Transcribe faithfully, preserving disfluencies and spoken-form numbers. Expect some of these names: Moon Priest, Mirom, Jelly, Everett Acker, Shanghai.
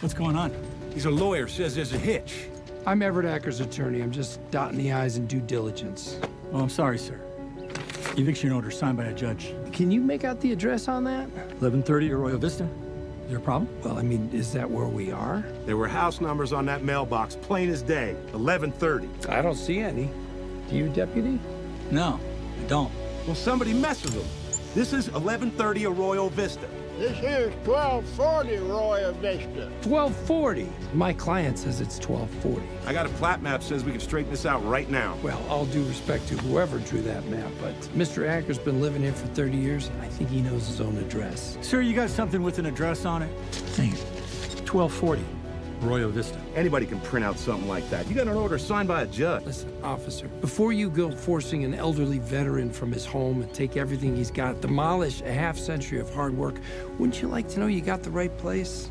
What's going on? He's a lawyer, says there's a hitch. I'm Everett Acker's attorney. I'm just dotting the I's and due diligence. Oh, I'm sorry, sir. Eviction order signed by a judge. Can you make out the address on that? eleven thirty Arroyo Vista. Is there a problem? Well, I mean, is that where we are? There were house numbers on that mailbox, plain as day. eleven thirty. I don't see any. Do you, deputy? No, I don't. Well, somebody mess with them. This is eleven thirty Arroyo Vista. This here's twelve forty Arroyo Vista. twelve forty? My client says it's twelve forty. I got a plat map says we can straighten this out right now. Well, all due respect to whoever drew that map, but Mister Acker's been living here for thirty years, and I think he knows his own address. Sir, you got something with an address on it? Thing. twelve forty Arroyo Vista. Anybody can print out something like that. You got an order signed by a judge. Listen, officer, before you go forcing an elderly veteran from his home and take everything he's got, demolish a half century of hard work, wouldn't you like to know you got the right place?